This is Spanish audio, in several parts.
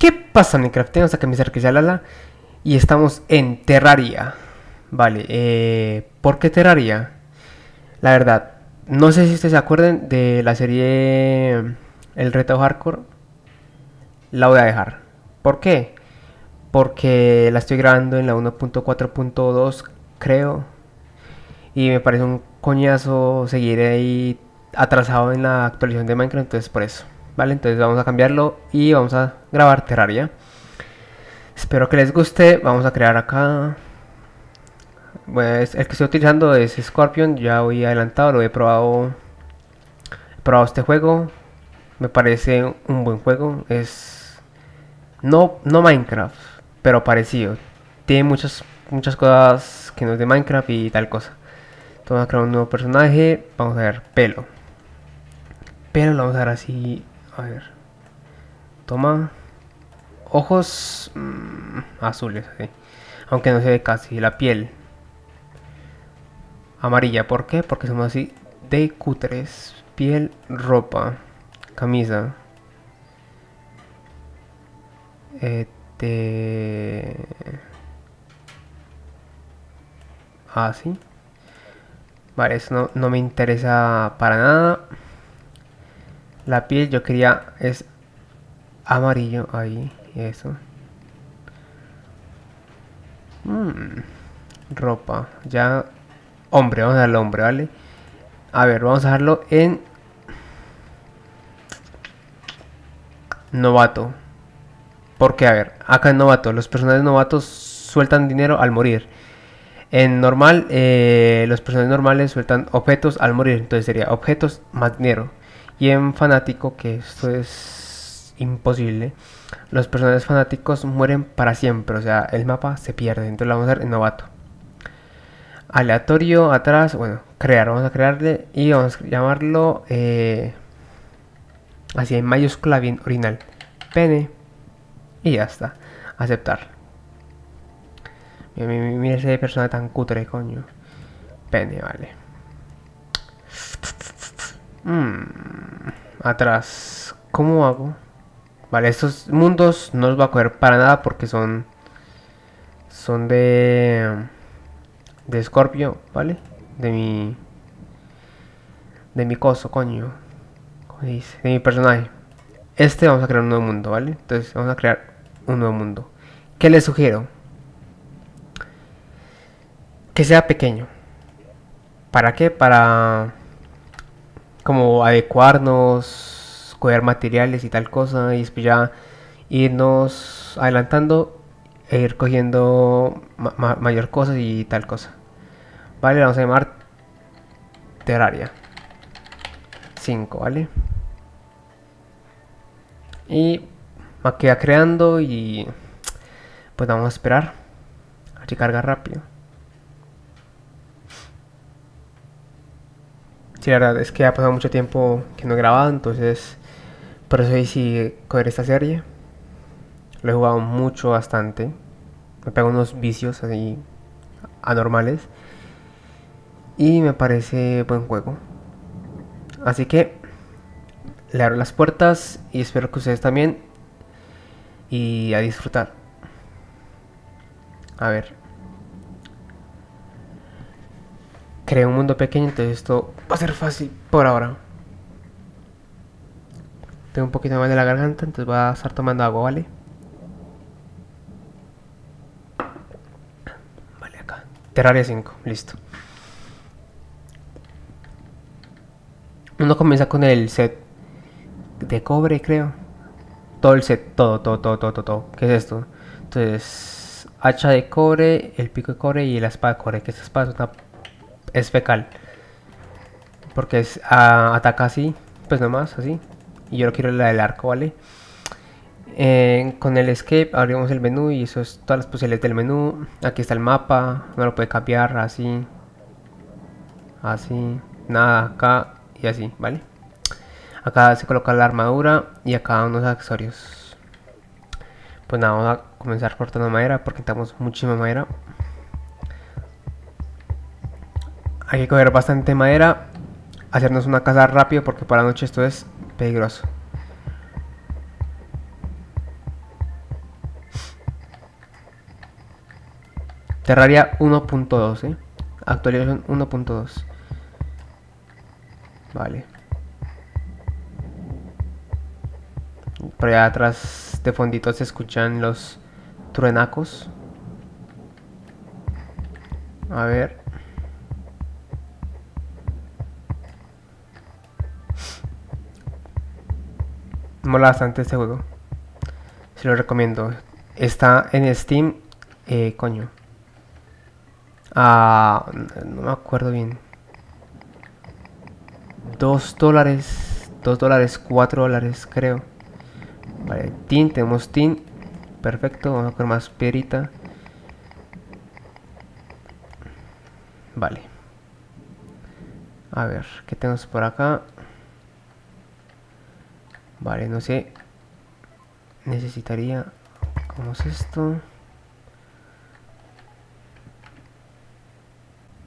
¿Qué pasa, Minecrafteros? Acá mi Serquicialala y estamos en Terraria. Vale, ¿por qué Terraria? La verdad, no sé si ustedes se acuerden de la serie El Reto Hardcore. La voy a dejar. ¿Por qué? Porque la estoy grabando en la 1.4.2, creo. Y me parece un coñazo seguir ahí atrasado en la actualización de Minecraft, entonces por eso. Vale, entonces vamos a cambiarlo y vamos a grabar Terraria. Espero que les guste. Vamos a crear acá. Pues el que estoy utilizando es Scorpion. Ya voy adelantado, lo he probado. He probado este juego. Me parece un buen juego. Es no Minecraft, pero parecido. Tiene muchas cosas que no es de Minecraft y tal cosa. Entonces vamos a crear un nuevo personaje. Vamos a ver, pelo. Pero lo vamos a dar así. A ver, toma ojos azules, así. Aunque no se ve casi. La piel amarilla, ¿por qué? Porque somos así de cutres. Piel, ropa, camisa, así. Vale, eso no me interesa para nada. La piel yo quería es amarillo, ahí, eso. Ropa, ya, hombre, vamos a darle hombre, ¿vale? A ver, vamos a dejarlo en novato. Porque, a ver, acá en novato, los personajes novatos sueltan dinero al morir. En normal, los personajes normales sueltan objetos al morir, entonces sería objetos más dinero. Y en fanático, que esto es imposible, los personajes fanáticos mueren para siempre, o sea, el mapa se pierde. Entonces lo vamos a hacer en novato. Aleatorio, atrás, bueno, crear, vamos a crearle y vamos a llamarlo así en mayúscula bien original. Pene. Y ya está. Aceptar. Mira ese personaje tan cutre, coño. Pene, vale. Atrás, ¿cómo hago? Vale, estos mundos no los va a coger para nada porque son de Scorpio, ¿vale? De mi coso, coño. ¿Cómo se dice? De mi personaje. Vamos a crear un nuevo mundo, ¿vale? Entonces vamos a crear un nuevo mundo. ¿Qué les sugiero? Que sea pequeño. ¿Para qué? Para como adecuarnos, coger materiales y tal cosa, y después ya irnos adelantando e ir cogiendo mayor cosas y tal cosa. Vale, vamos a llamar Terraria 5, ¿vale? Y va a quedar creando y pues vamos a esperar a que cargue rápido. Sí, la verdad es que ha pasado mucho tiempo que no he grabado, entonces por eso decidí coger esta serie. Lo he jugado mucho, bastante. Me pego unos vicios así anormales. Y me parece buen juego. Así que le abro las puertas y espero que ustedes también. Y a disfrutar. A ver. Creé un mundo pequeño, entonces esto va a ser fácil por ahora. Tengo un poquito más de la garganta, entonces voy a estar tomando agua, ¿vale? Vale, acá. Terraria 5, listo. Uno comienza con el set de cobre, creo. Todo el set, todo. ¿Qué es esto? Entonces, hacha de cobre, el pico de cobre y la espada de cobre. Que esta espada es una... es fecal porque es, ataca así, pues nomás así, y yo lo quiero la del arco, vale. Con el escape abrimos el menú y eso es todas las posibilidades del menú. Aquí está el mapa, no lo puede cambiar, así, así, nada, acá y así, vale. Acá se coloca la armadura y acá unos accesorios. Pues nada, vamos a comenzar cortando madera porque necesitamos muchísima madera. Hay que coger bastante madera, hacernos una casa rápido porque para la noche esto es peligroso. Terraria 1.2, actualización 1.2. Vale. Por allá atrás de fondito se escuchan los truenacos. A ver. Mola bastante este juego. Se lo recomiendo. Está en Steam. Coño. Ah, no me acuerdo bien. $2. $2, $4 creo. Vale, tin, tenemos tin. Perfecto, vamos a coger más piedrita. Vale. A ver, ¿qué tenemos por acá? Vale, no sé. Necesitaría... ¿Cómo es esto?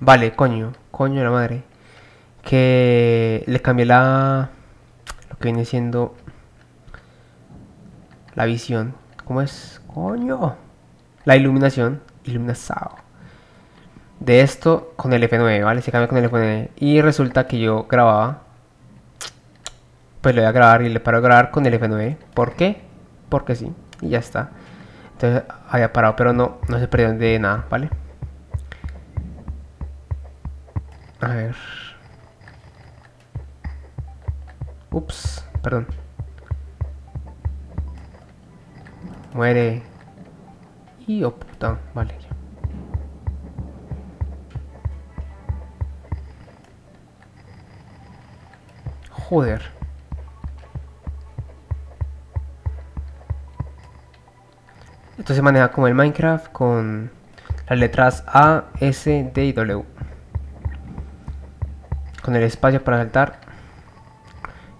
Vale, coño de la madre. Que le cambié la... Lo que viene siendo... La visión. ¿Cómo es? ¡Coño! La iluminación. Iluminado. De esto con el F9, ¿vale? Se cambia con el F9. Y resulta que yo grababa. Pues le voy a grabar y le paro a grabar con el F9. ¿Por qué? Porque sí. Y ya está. Entonces había parado, pero no se perdió de nada, ¿vale? A ver. Ups, perdón. Muere. Y oh puta, vale. Joder. Esto se maneja como el Minecraft con las letras A, S, D y W. Con el espacio para saltar.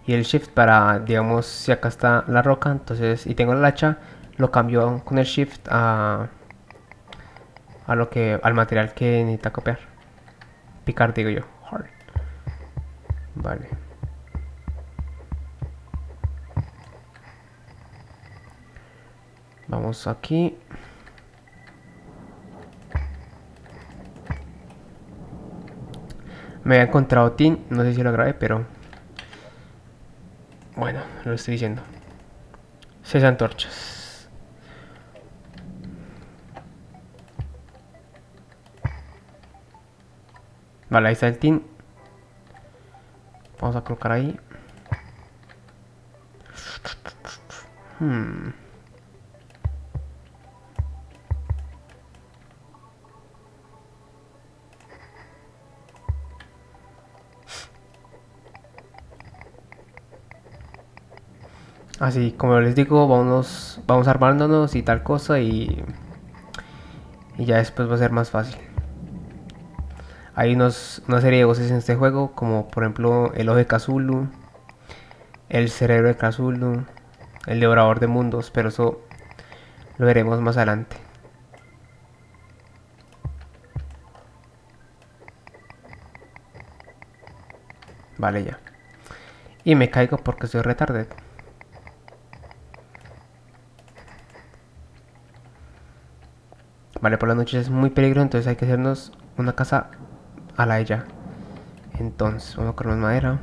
Y el shift para, digamos, si acá está la roca, entonces, y tengo la hacha, lo cambio con el shift a lo que al material que necesita copiar. Picar, digo yo. Hard. Vale. Vamos aquí. Me había encontrado tin, no sé si lo grabé, pero bueno, lo estoy diciendo. 6 antorchas. Vale, ahí está el tin. Vamos a colocar ahí. Así, como les digo, vamos armándonos y tal cosa y ya después va a ser más fácil. Hay una serie de voces en este juego, como por ejemplo el Ojo de Cthulhu, el Cerebro de Cthulhu, el Devorador de Mundos, pero eso lo veremos más adelante. Vale, ya. Y me caigo porque soy retardado. Vale, por las noches es muy peligroso, entonces hay que hacernos una casa... a la ella. Entonces, vamos a coger más madera.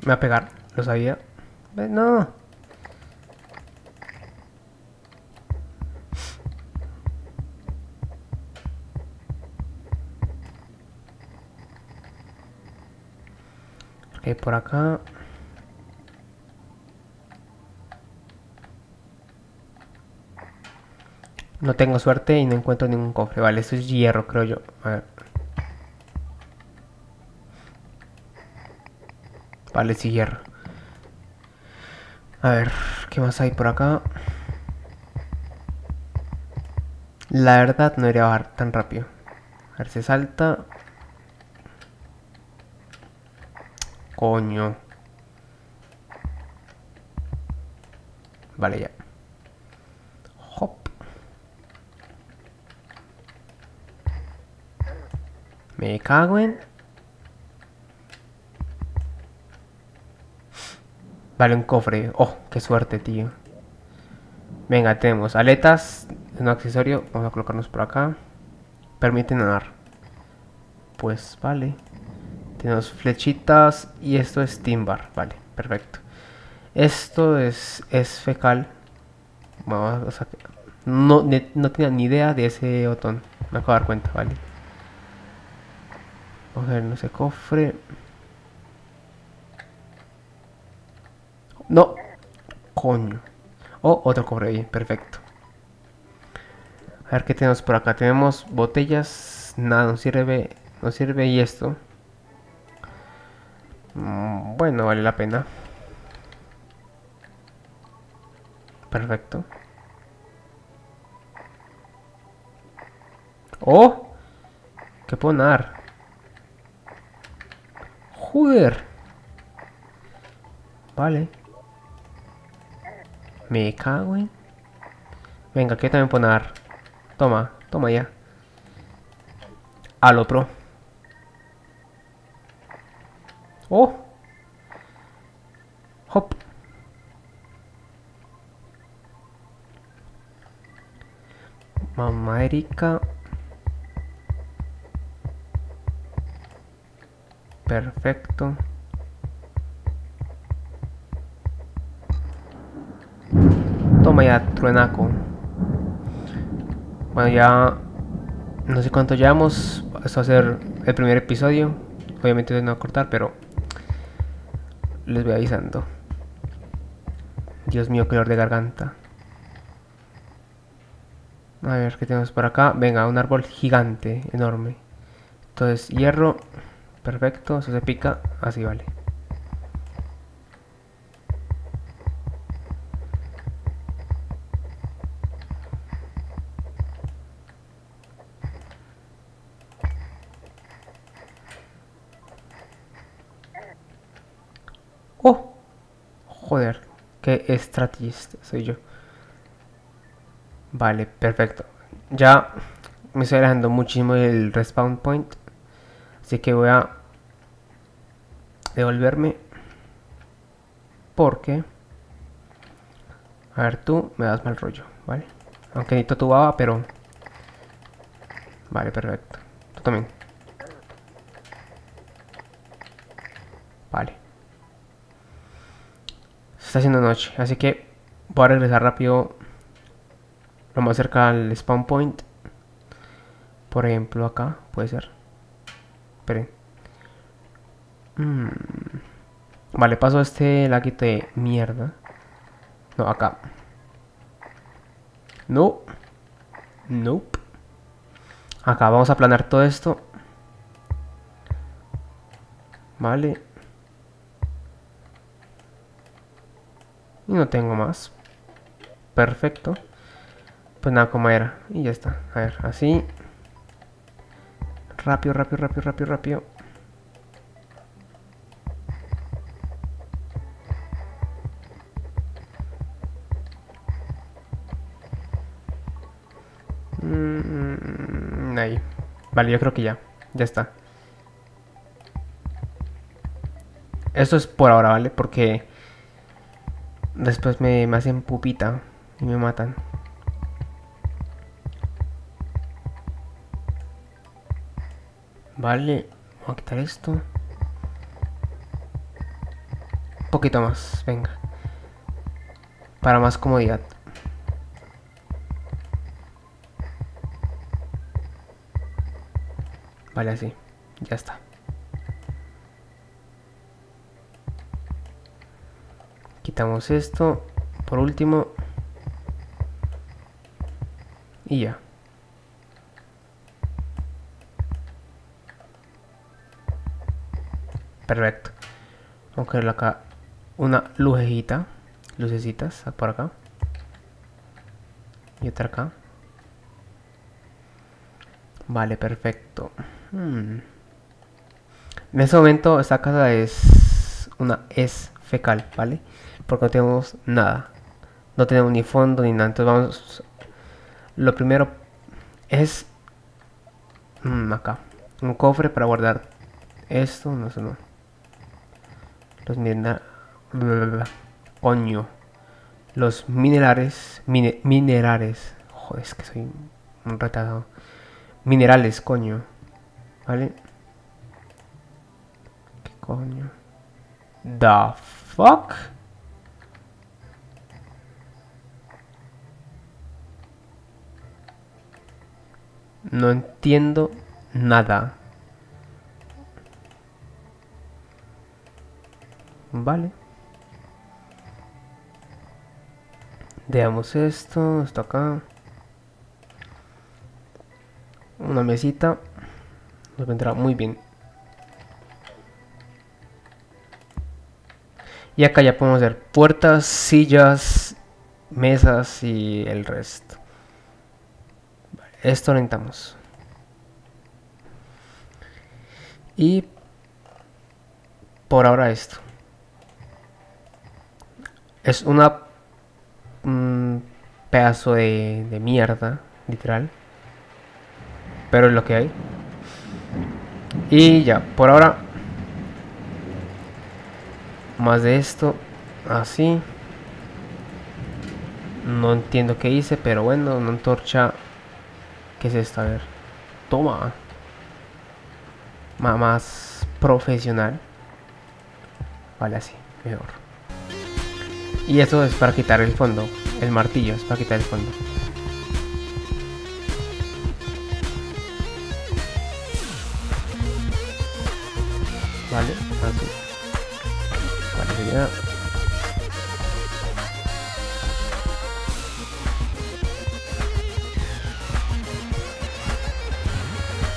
Me va a pegar, lo sabía. No. Ok, por acá. No tengo suerte y no encuentro ningún cofre. Vale, esto es hierro, creo yo. A ver. Vale, sí, hierro. A ver, ¿qué más hay por acá? La verdad no iré a bajar tan rápido. A ver, se salta. Coño. Vale, ya. Me cago en... Vale, un cofre. Oh, qué suerte, tío. Venga, tenemos aletas, un accesorio. Vamos a colocarnos por acá. Permite nadar. Pues vale. Tenemos flechitas y esto es timbar. Vale, perfecto. Esto es fecal. Vamos, o sea, no tenía ni idea de ese botón. Me acabo de dar cuenta, vale. Vamos a ver, no sé, cofre. No, coño. Oh, otro cofre, bien, perfecto. A ver qué tenemos por acá. Tenemos botellas, nada, no sirve. No sirve, y esto. Bueno, vale la pena. Perfecto. ¡Oh! ¿Qué puedo nadar? ¡Joder! Vale. Me cago en... Venga, aquí también puedo nadar. Toma, toma ya. A lo pro. ¡Oh! ¡Hop! Mamá Erika... Perfecto. Toma ya, truenaco. Bueno, ya no sé cuánto llevamos. Esto va a ser el primer episodio. Obviamente no voy a cortar, pero les voy avisando. Dios mío, qué dolor de garganta. A ver, ¿qué tenemos por acá? Venga, un árbol gigante, enorme. Entonces, hierro... Perfecto, eso se pica, así vale. ¡Oh! Joder, qué estrategista soy yo. Vale, perfecto. Ya me estoy alejando muchísimo del respawn point. Así que voy a devolverme porque, a ver, tú me das mal rollo, ¿vale? Aunque necesito tu baba, pero... Vale, perfecto. Tú también. Vale. Se está haciendo noche, así que voy a regresar rápido lo más cerca al spawn point. Por ejemplo, acá, puede ser. Esperen. Vale, paso este laguito de mierda. No, acá. No. Nope. Acá, vamos a aplanar todo esto. Vale. Y no tengo más. Perfecto. Pues nada, como era. Y ya está. A ver, así. Rápido, rápido, rápido, rápido, rápido. Ahí. Vale, yo creo que ya. Ya está. Esto es por ahora, ¿vale? Porque después me hacen pupita y me matan. Vale, vamos a quitar esto. Un poquito más, venga. Para más comodidad. Vale, así. Ya está. Quitamos esto. Por último. Y ya. Perfecto. Vamos a ponerle acá una lucecita. Lucecitas por acá. Y otra acá. Vale, perfecto. En este momento esta casa es una fecal, ¿vale? Porque no tenemos nada. No tenemos ni fondo ni nada. Entonces vamos... Lo primero es... acá. Un cofre para guardar esto. No sé, no. Los Coño. Los minerales. Minerales. Joder, es que soy un retardado. Minerales, coño. ¿Vale? ¿Qué coño? The fuck? No entiendo nada. Vale. Veamos esto acá. Una mesita. Nos vendrá muy bien. Y acá ya podemos hacer puertas, sillas, mesas y el resto. Vale, esto necesitamos. Y por ahora esto. Es una pedazo de mierda, literal. Pero es lo que hay. Y ya, por ahora. Más de esto. Así. No entiendo qué hice, pero bueno, una antorcha. ¿Qué es esta? A ver. Toma. Más profesional. Vale, así, mejor. Y esto es para quitar el fondo. El martillo es para quitar el fondo. Vale, así. Vale, ya.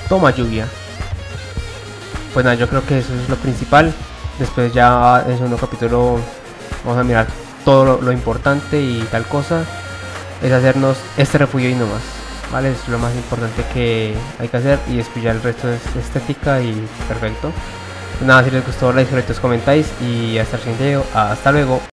Toma lluvia. Pues nada, yo creo que eso es lo principal. Después ya en el segundo capítulo vamos a mirar todo lo importante y tal cosa. Es hacernos este refugio y no más. Vale, es lo más importante que hay que hacer. Y después ya el resto es estética y perfecto. Nada, si les gustó, like, sobre todo comentáis. Y hasta el siguiente video. Hasta luego.